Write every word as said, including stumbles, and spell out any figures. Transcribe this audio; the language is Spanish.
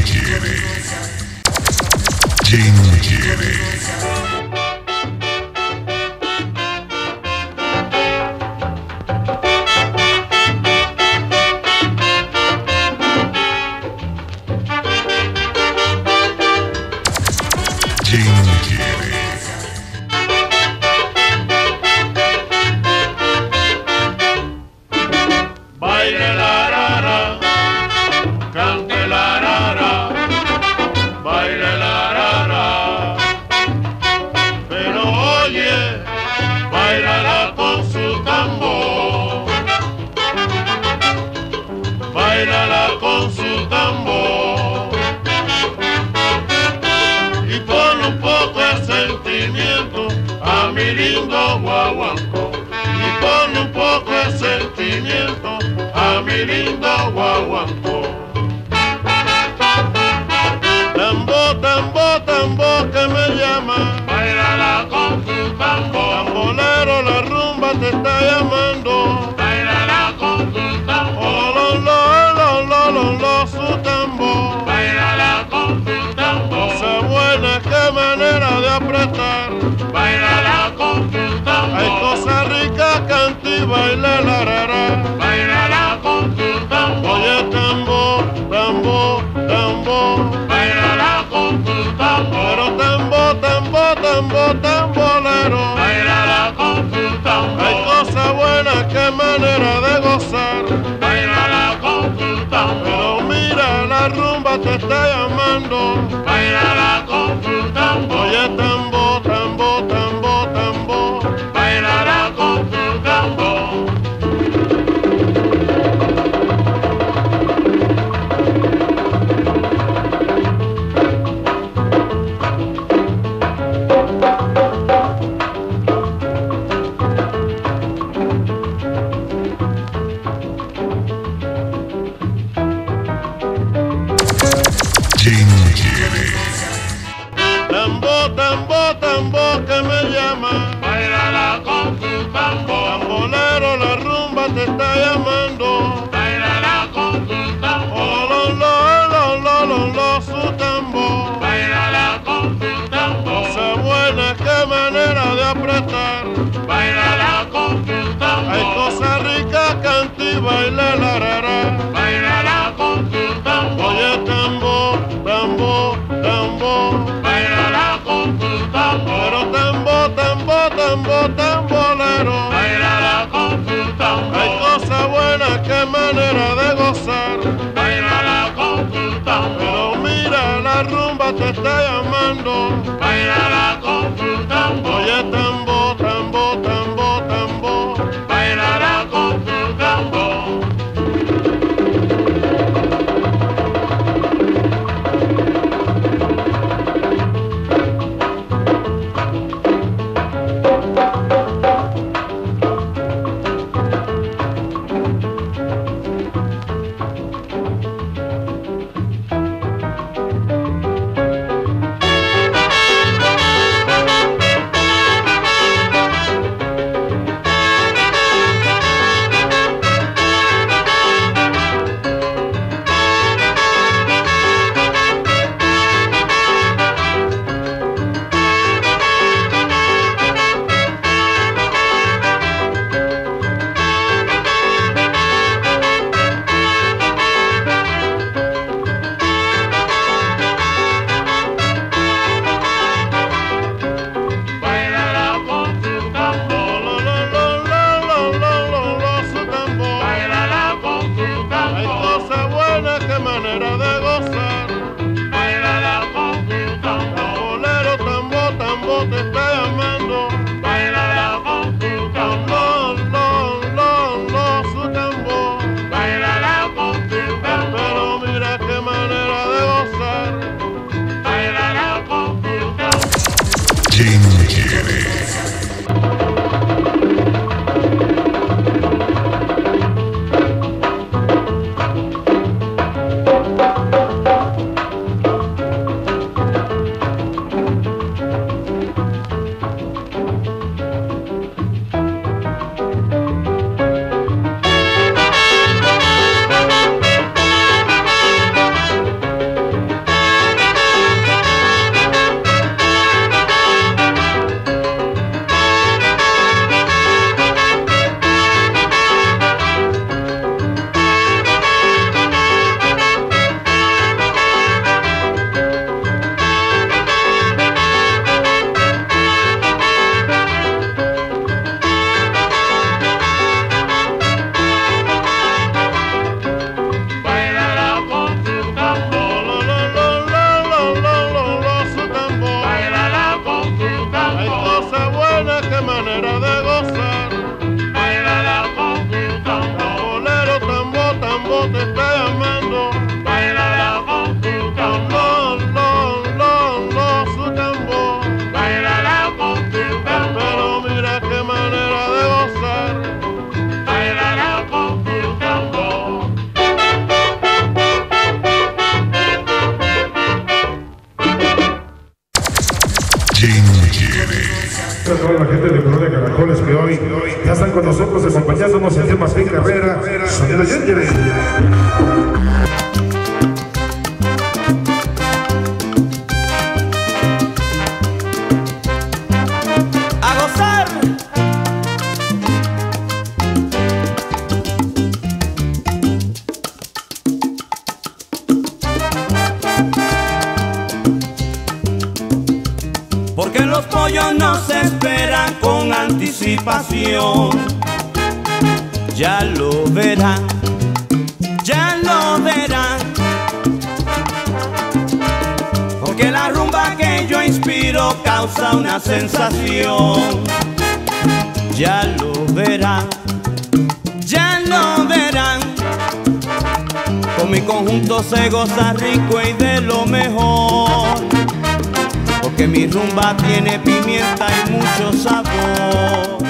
Yenyere. Yenyere. Yenyere. Bailala con su tambor y con un poco de sentimiento a mi lindo guaguancó, y con un poco de sentimiento a mi lindo guaguancó. Tambor, tambor, tambor que me llama, bailala con su tambor. Tambolero, la rumba te está llamando, bailala con su tambor. Su tambor, bailala con su tambor. Se buena, qué manera de apretar, bailala con su tambor. Hay cosas ricas, canta y baila la rara, bailala con su tambor. Oye, tambor, tambor, tambor, bailala con su tambor. Pero tambor, tambor, tambor, tambolero, bailala con su tambor. Hay cosas buenas, qué manera de gozar, bailala con su tambor. La rumba te está llamando, bailala con su tambor. Oye, tambor, tambor, tambor, tambor, bailala con su tambor. Yenyere. Tambor, tambor, tambor que me llama, bailala con su tambor. Tambolero, la rumba te está llamando, bailala con su tambor. Ololo, ololo, lo, su tambor, bailala con su tambor. Se buena, qué manera de apretar, bailala con su tambor. Hay cosas ricas, canta y baila la rara, bailala con su tambor. Oye, tambor, tambor, tambor, bailala con tu tambor. Pero tambor, tambor, tambor, tambolero, bailala con tu tambor. Hay cosas buenas, qué manera de gozar, bailala con tu tambor. Pero mira, la rumba te está llamando, bailala con tu tambor. Oye, tambor, tambor, tambor, tambor, bailala con tu tambor. manera de gozar. Baila la confusión, bolero, tambor, tambor, te estoy amando. Baila la confusión, no, no, no, no, su tambor. Baila la confusión, pero mira qué manera de gozar. Baila la confusión, no. A toda la gente del programa de Caracoles que hoy ya están con nosotros acompañándonos en Martín Carrera, señora Yenyere. Porque los pollos no se esperan con anticipación. Ya lo verán, ya lo verán. Porque la rumba que yo inspiro causa una sensación. Ya lo verán, ya lo verán. Con mi conjunto se goza rico y de lo mejor. Que mi rumba tiene pimienta y mucho sabor.